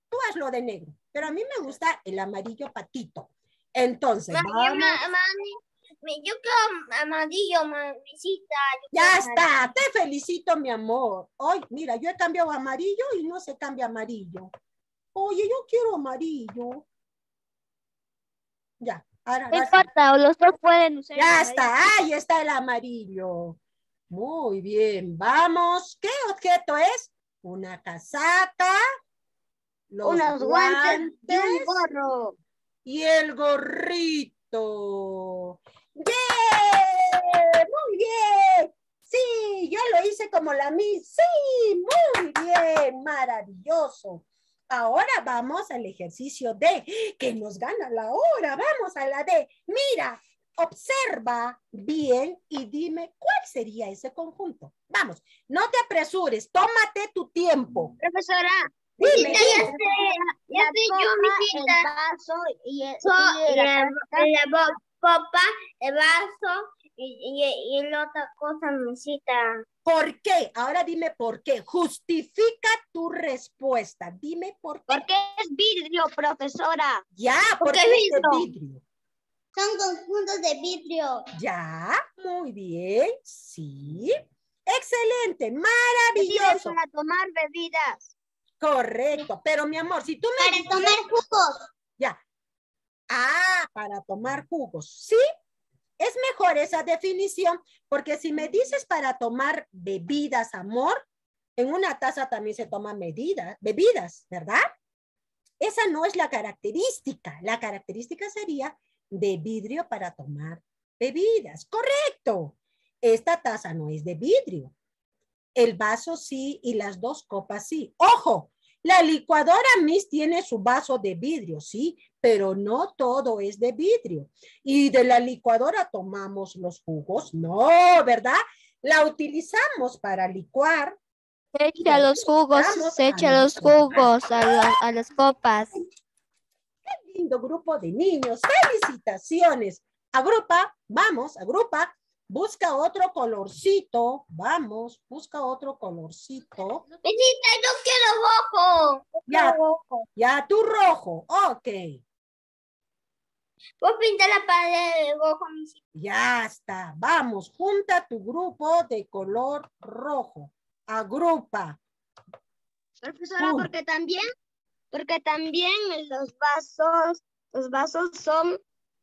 Tú hazlo de negro, pero a mí me gusta el amarillo patito. Entonces, mami, yo quiero amarillo, mamisita. Ya está, te felicito, mi amor. Hoy, mira, yo he cambiado amarillo y no se cambia amarillo. Oye, yo quiero amarillo. Ya, ahora. No importa, los dos pueden usar. Ya está, ahí está el amarillo. Muy bien, vamos. ¿Qué objeto es? Una casaca. Unos guantes y un gorro. Y el gorrito. ¡Yeah! ¡Muy bien! Sí, yo lo hice como la Miss. Sí, muy bien, maravilloso. Ahora vamos al ejercicio D, que nos gana la hora. Vamos a la D. Mira, observa bien y dime cuál sería ese conjunto. Vamos, no te apresures, tómate tu tiempo. Profesora. Dime, ya sé yo, mijita. El vaso y la popa, el vaso y la otra cosa, mijita. ¿Por qué? Ahora dime por qué. Justifica tu respuesta. Dime por qué. Porque es vidrio, profesora. Ya, porque es vidrio. Son conjuntos de vidrio. Ya, muy bien. Sí. Excelente, maravilloso. Para tomar bebidas. Correcto, pero mi amor, si tú me... Para tomar jugos. Ya. Ah, para tomar jugos, ¿sí? Es mejor esa definición, porque si me dices para tomar bebidas, amor, en una taza también se toman bebidas, ¿verdad? Esa no es la característica. La característica sería de vidrio para tomar bebidas. Correcto. Esta taza no es de vidrio. El vaso sí y las dos copas sí. ¡Ojo! La licuadora Miss tiene su vaso de vidrio, sí, pero no todo es de vidrio. Y de la licuadora tomamos los jugos. No, ¿verdad? La utilizamos para licuar. Se echa los jugos a las copas. ¡Qué lindo grupo de niños! ¡Felicitaciones! agrupa, vamos, agrupa, busca otro colorcito, vamos, busca otro colorcito. Yo quiero rojo. Ya, tú rojo, ok. Voy a pintar la pared de rojo. Ya está, vamos, junta tu grupo de color rojo, agrupa. Profesora, porque también los vasos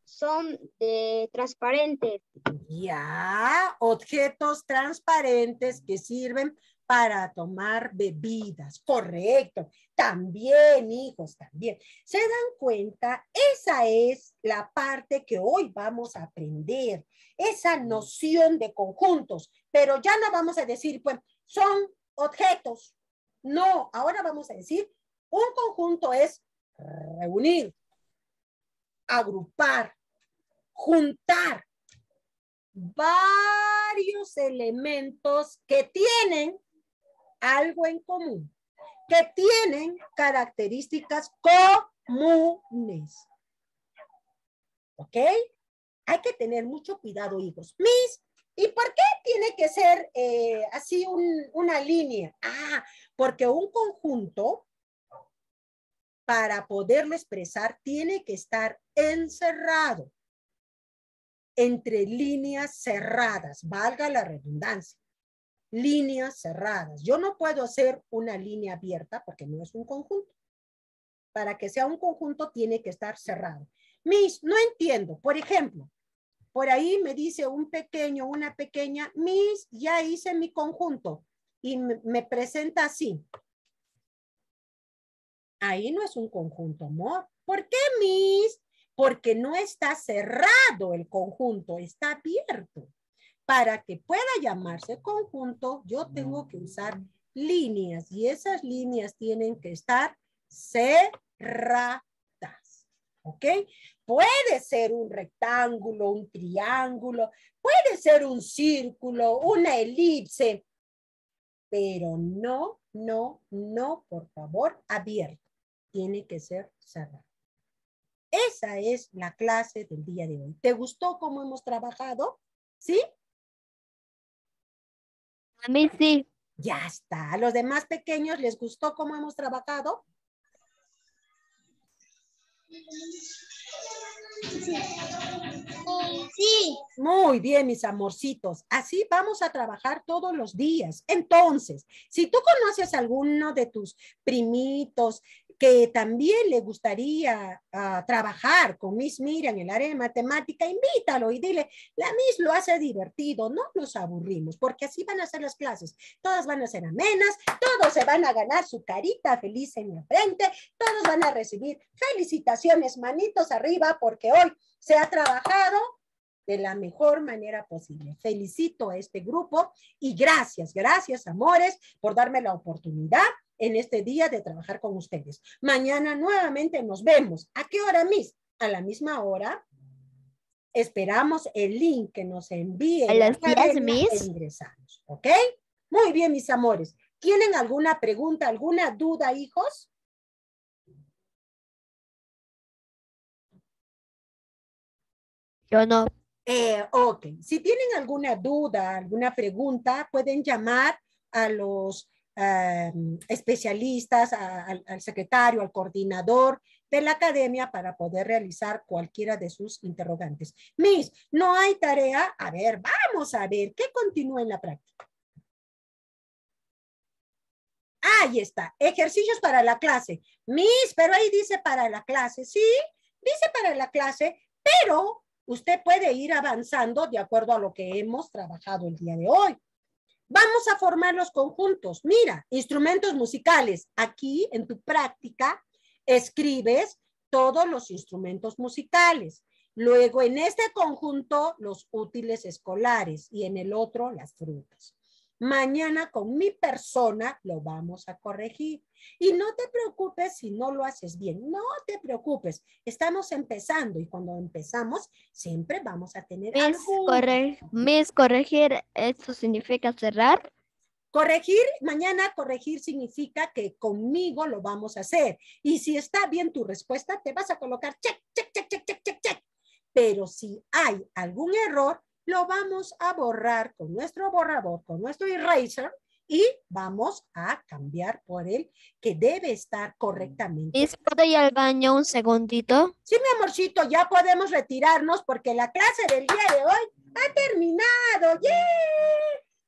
son de transparentes. Ya, objetos transparentes que sirven para tomar bebidas. Correcto. También, hijos, también. ¿Se dan cuenta? Esa es la parte que hoy vamos a aprender. Esa noción de conjuntos. Pero ya no vamos a decir, pues, son objetos. No, ahora vamos a decir, un conjunto es reunir, agrupar, juntar varios elementos que tienen algo en común, que tienen características comunes. ¿Ok? Hay que tener mucho cuidado, hijos. Mis, ¿y por qué tiene que ser así una línea? Ah, porque un conjunto, para poderlo expresar, tiene que estar encerrado entre líneas cerradas, valga la redundancia, líneas cerradas. Yo no puedo hacer una línea abierta porque no es un conjunto. Para que sea un conjunto tiene que estar cerrado. Miss, no entiendo. Por ejemplo, por ahí me dice un pequeño, una pequeña, Miss, ya hice mi conjunto y me presenta así. Ahí no es un conjunto, amor. ¿Por qué, Miss? Porque no está cerrado el conjunto, está abierto. Para que pueda llamarse conjunto, yo tengo que usar líneas y esas líneas tienen que estar cerradas. ¿Ok? Puede ser un rectángulo, un triángulo, puede ser un círculo, una elipse, pero no, por favor, abierto. Tiene que ser cerrado. Esa es la clase del día de hoy. ¿Te gustó cómo hemos trabajado? ¿Sí? A mí sí. Ya está. ¿A los demás pequeños les gustó cómo hemos trabajado? Sí. Sí. Muy bien, mis amorcitos. Así vamos a trabajar todos los días. Entonces, si tú conoces a alguno de tus primitos que también le gustaría trabajar con Miss Miriam en el área de matemática, invítalo y dile, la Miss lo hace divertido, no nos aburrimos, porque así van a ser las clases. Todas van a ser amenas, todos se van a ganar su carita feliz en la frente, todos van a recibir felicitaciones, manitos arriba, porque hoy se ha trabajado de la mejor manera posible. Felicito a este grupo y gracias, amores, por darme la oportunidad en este día de trabajar con ustedes. Mañana nuevamente nos vemos. ¿A qué hora, Miss? A la misma hora. Esperamos el link que nos envíen. A las 10, Miss. Ingresamos, ¿ok? Muy bien, mis amores. ¿Tienen alguna pregunta, alguna duda, hijos? Yo no. Ok. Si tienen alguna duda, alguna pregunta, pueden llamar a los especialistas, al secretario, al coordinador de la academia para poder realizar cualquiera de sus interrogantes. Miss, ¿no hay tarea? A ver, vamos a ver, ¿qué continúa en la práctica? Ahí está, ejercicios para la clase. Miss, pero ahí dice para la clase, ¿sí? Dice para la clase, pero usted puede ir avanzando de acuerdo a lo que hemos trabajado el día de hoy. Vamos a formar los conjuntos. Mira, instrumentos musicales. Aquí en tu práctica escribes todos los instrumentos musicales. Luego en este conjunto los útiles escolares y en el otro las frutas. Mañana con mi persona lo vamos a corregir. Y no te preocupes si no lo haces bien. No te preocupes. Estamos empezando y cuando empezamos siempre vamos a tener algo. Miss, corregir, ¿esto significa cerrar? Corregir, mañana corregir significa que conmigo lo vamos a hacer. Y si está bien tu respuesta, te vas a colocar check, check, check, check, check, check, check. pero si hay algún error, lo vamos a borrar con nuestro borrador, con nuestro eraser, y vamos a cambiar por el que debe estar correctamente. ¿Y se puede ir al baño un segundito? Sí, mi amorcito, ya podemos retirarnos porque la clase del día de hoy ha terminado. ¡Yeah!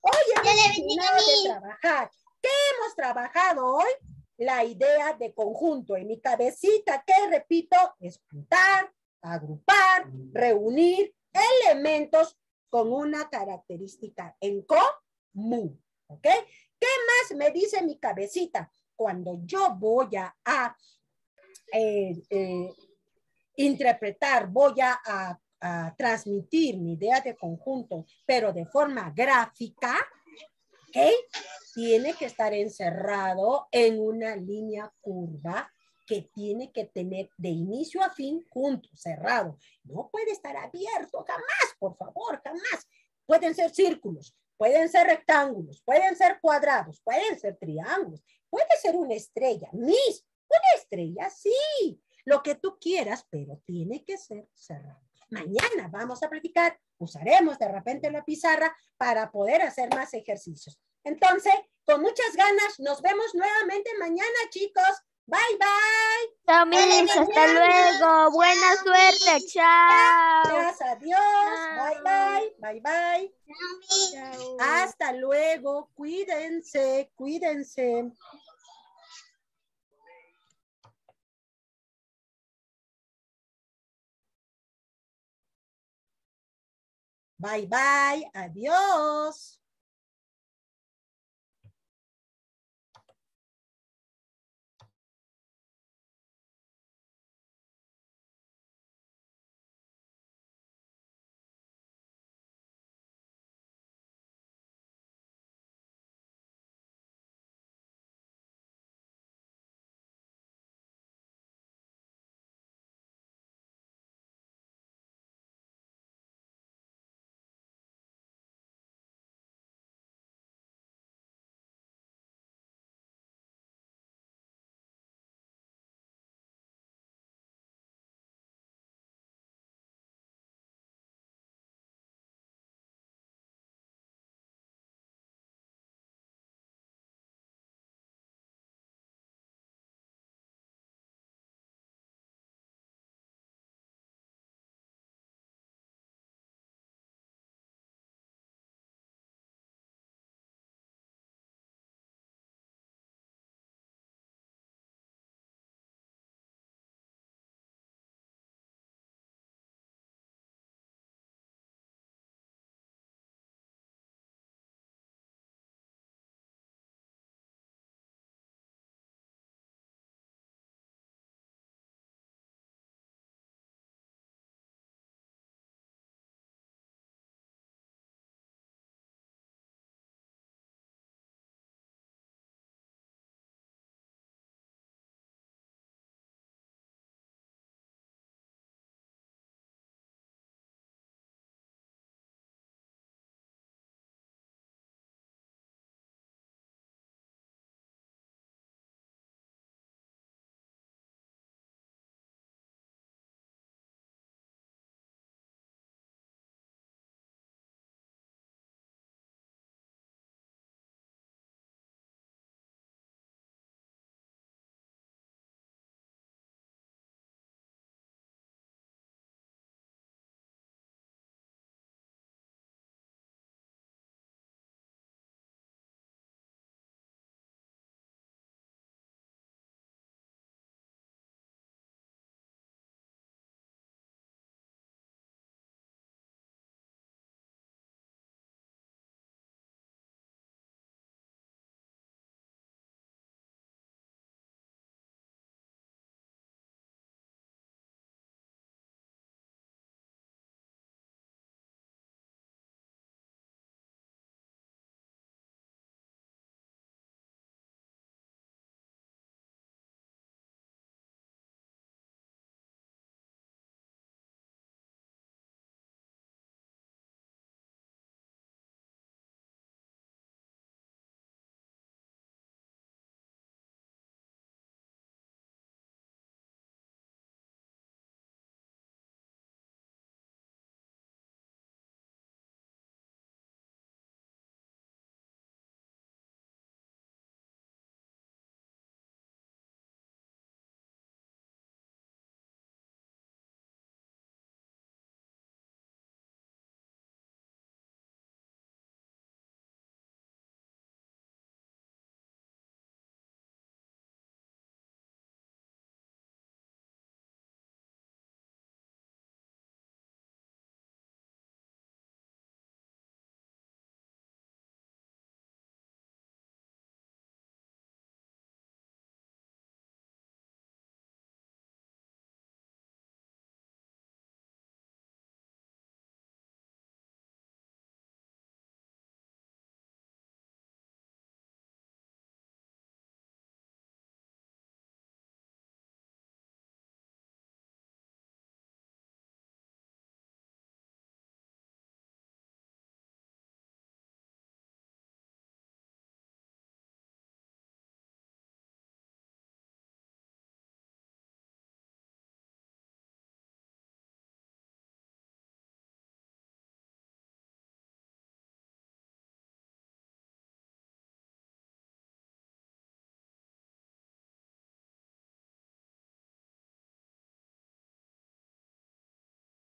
Hoy hemos terminado de trabajar. ¿Qué hemos trabajado hoy? La idea de conjunto. En mi cabecita, que repito, es juntar, agrupar, reunir elementos con una característica en común. ¿Ok? ¿Qué más me dice mi cabecita? Cuando yo voy a interpretar, voy a transmitir mi idea de conjunto, pero de forma gráfica, ¿ok? Tiene que estar encerrado en una línea curva que tiene que tener de inicio a fin junto, cerrado. No puede estar abierto, jamás, por favor, jamás. Pueden ser círculos, pueden ser rectángulos, pueden ser cuadrados, pueden ser triángulos, puede ser una estrella, Miss, una estrella, sí, lo que tú quieras, pero tiene que ser cerrado. Mañana vamos a practicar, usaremos de repente la pizarra para poder hacer más ejercicios. Entonces, con muchas ganas, nos vemos nuevamente mañana, chicos. Bye, bye. Chao, Miris, hasta luego. Buena suerte, chao. Gracias a Dios. Bye, bye. Bye, bye. Chao. Hasta luego. Cuídense, cuídense. Bye, bye. Adiós.